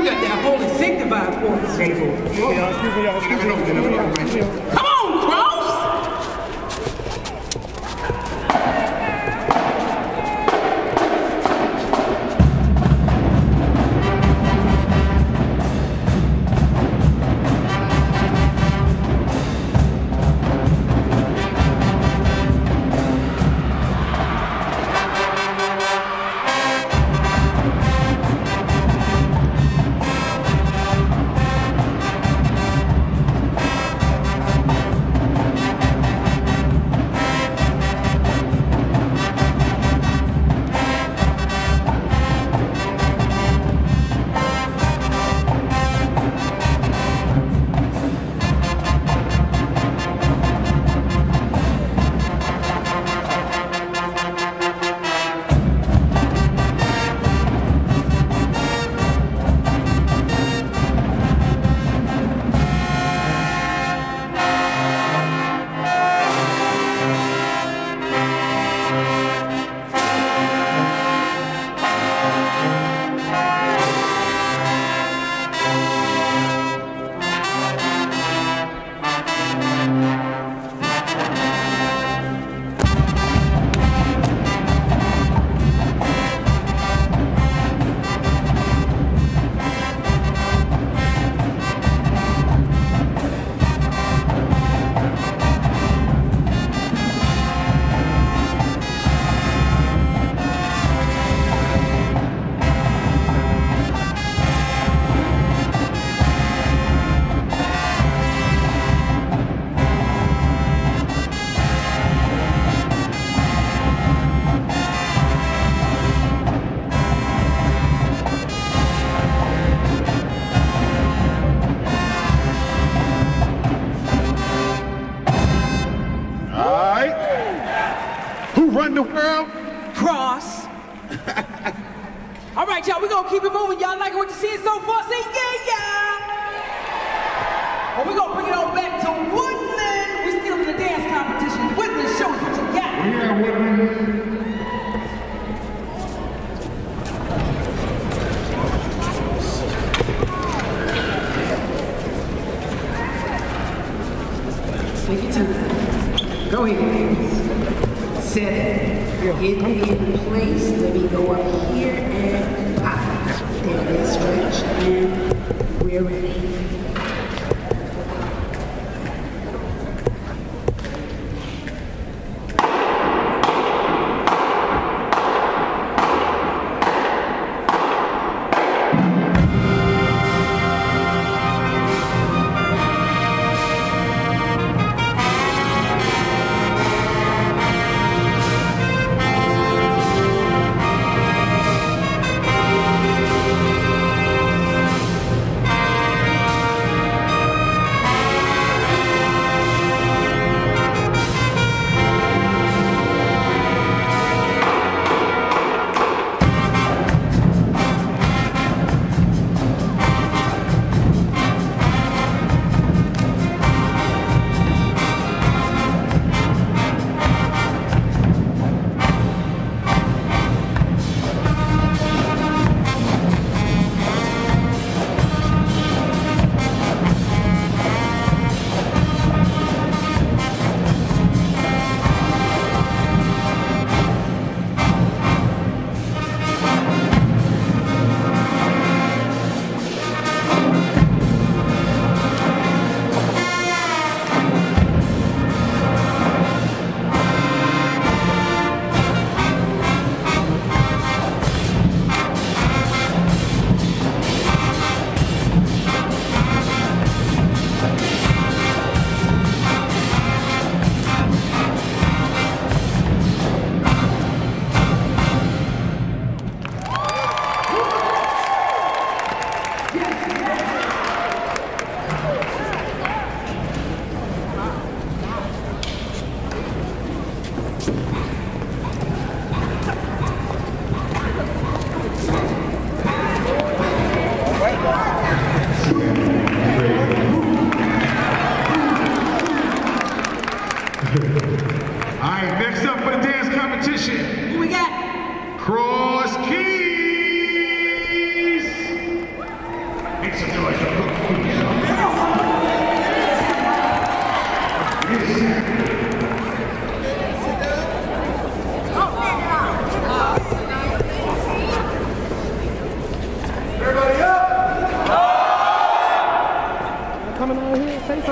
we got that holy sanctified for us. Come on, Cross!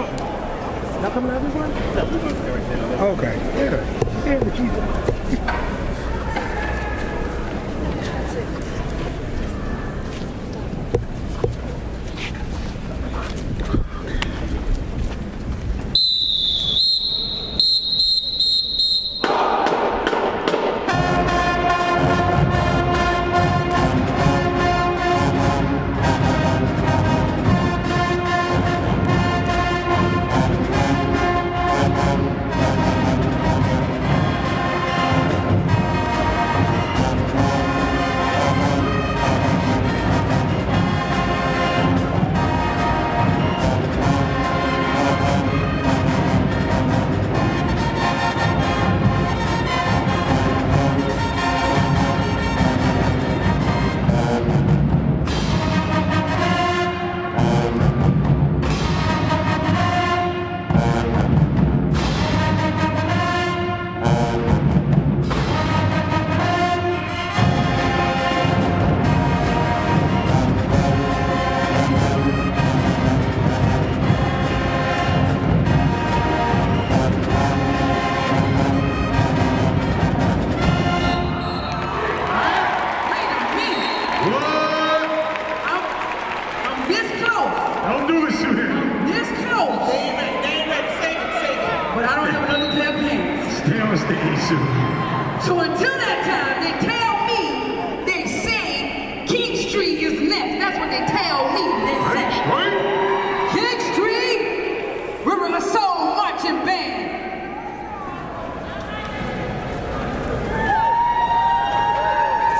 Not coming out this way? No, we're going to do everything. Okay. Yeah. Yeah, but so until that time, they tell me, they say, Kingstree is next. That's what they tell me, they say. Kingstree, we're a soul marching band.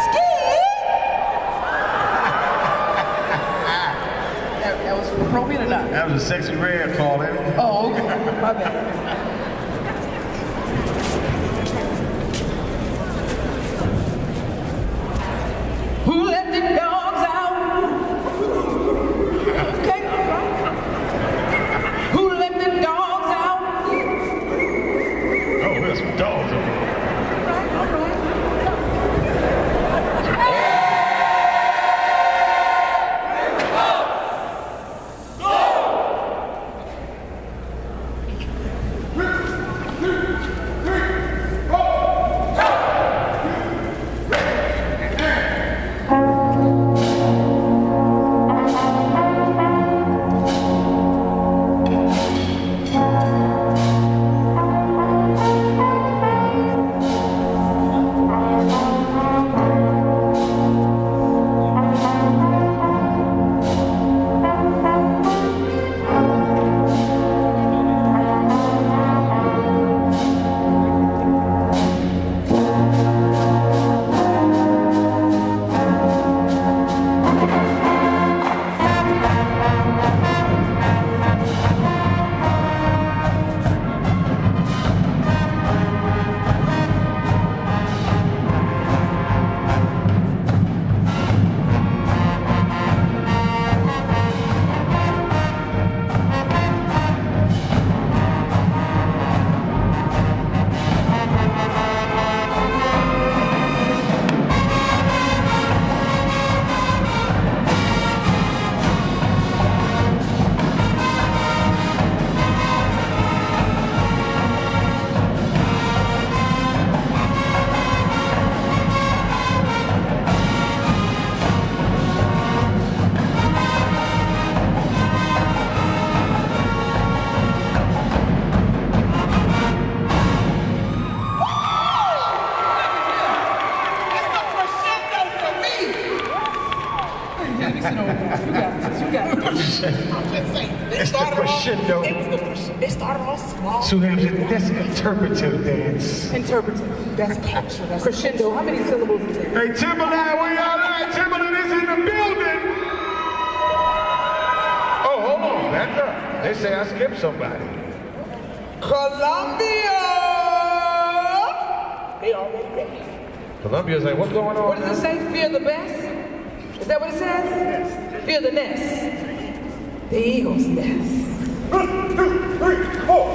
Ski! that was appropriate or not? That was a sexy red call, that one. Oh, okay. My bad. So that's interpretive dance. Interpretive. That's capture. That's crescendo. How many syllables is it? Hey, Timberland, where y'all at? Timberland is in the building. Oh, hold on. That's up. They say I skipped somebody. Columbia! They already ready. Columbia's like, what's going on? What does it say? Fear the best? Is that what it says? Fear the nest. The eagle's nest. 3, 2, 3, 4.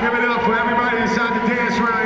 Give it up for everybody inside the dance round.